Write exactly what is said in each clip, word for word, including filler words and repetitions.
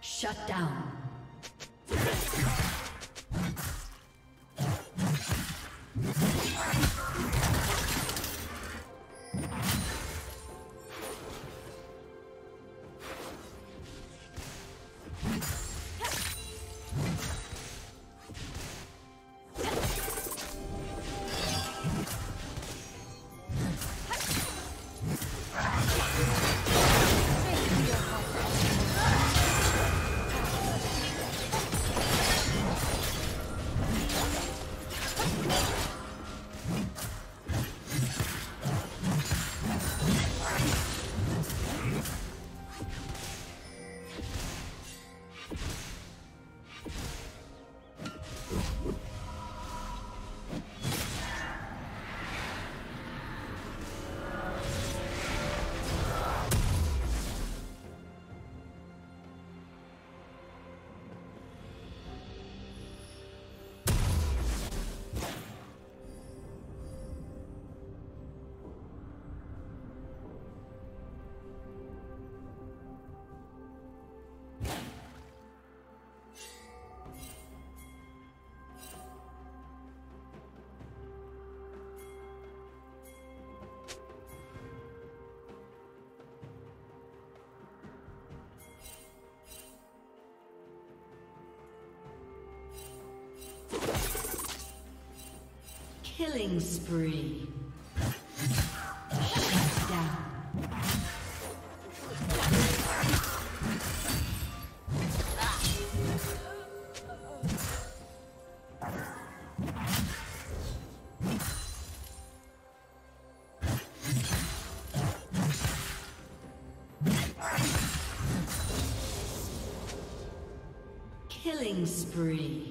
Shut down. Yes. Killing spree. Shut down. Killing spree.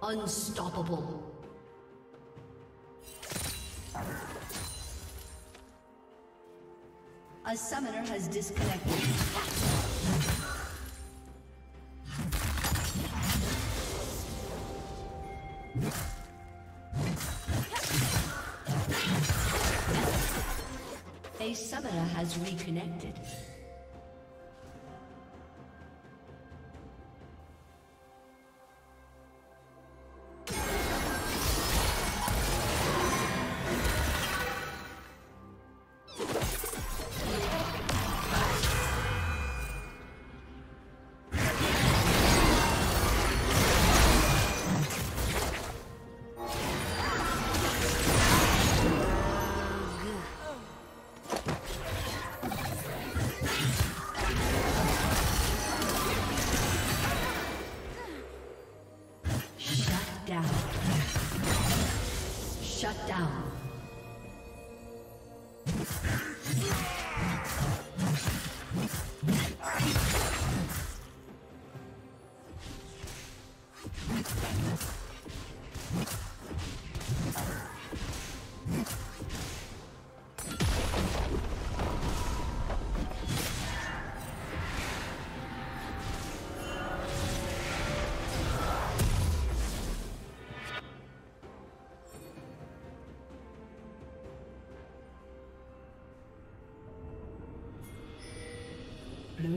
Unstoppable. A summoner has disconnected. A summoner has reconnected. Blue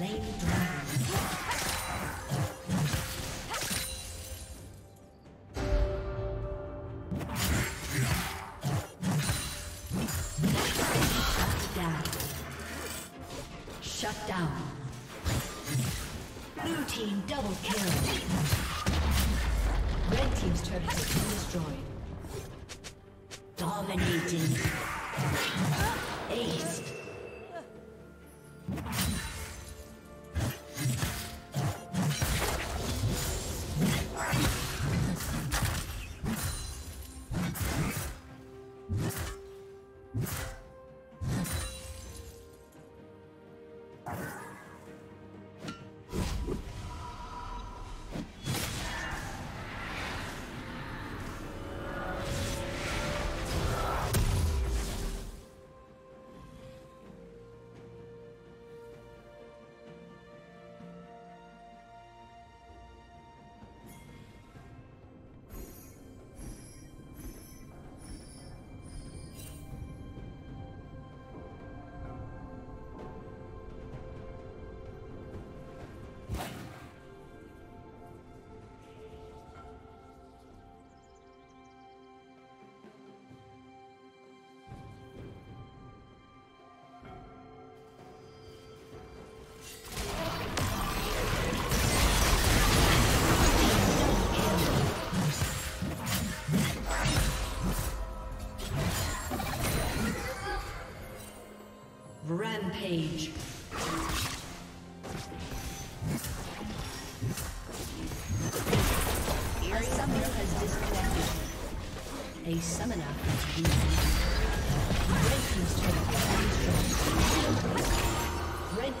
Lady Dragon. Page. A summoner has disconnected. A summoner has been destroyed. Red team's turret has been destroyed. Red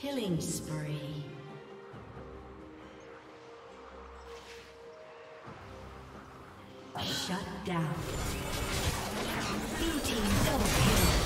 Killing spree. Shut down. Blue team double kill.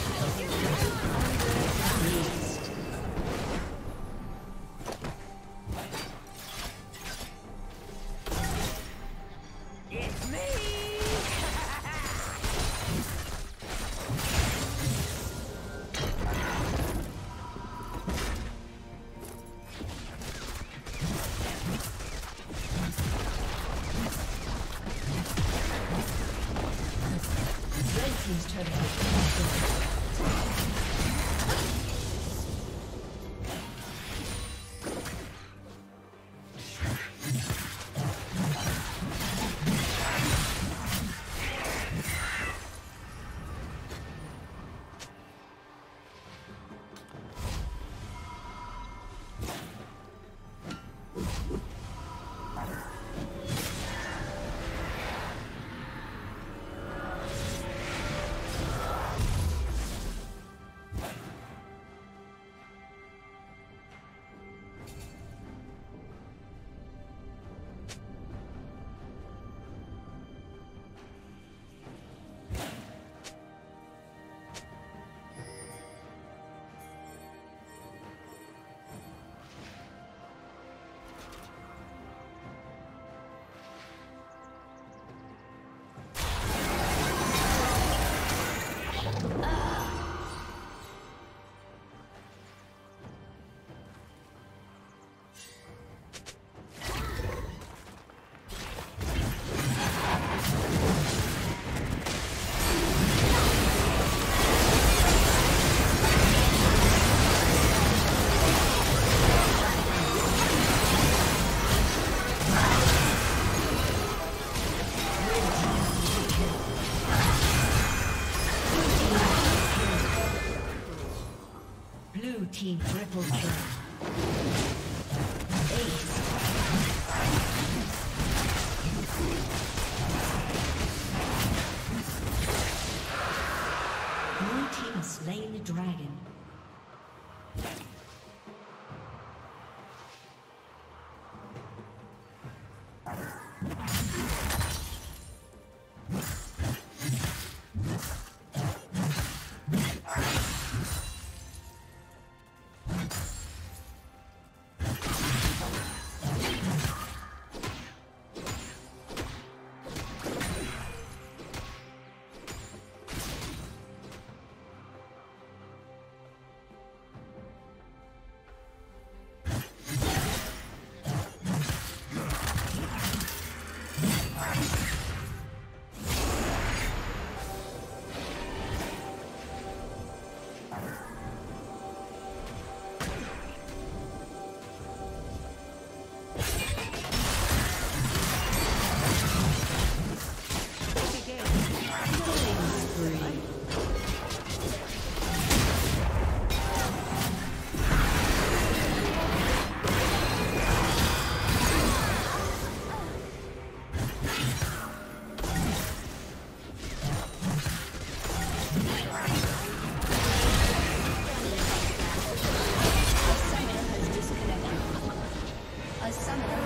Team Ripple Some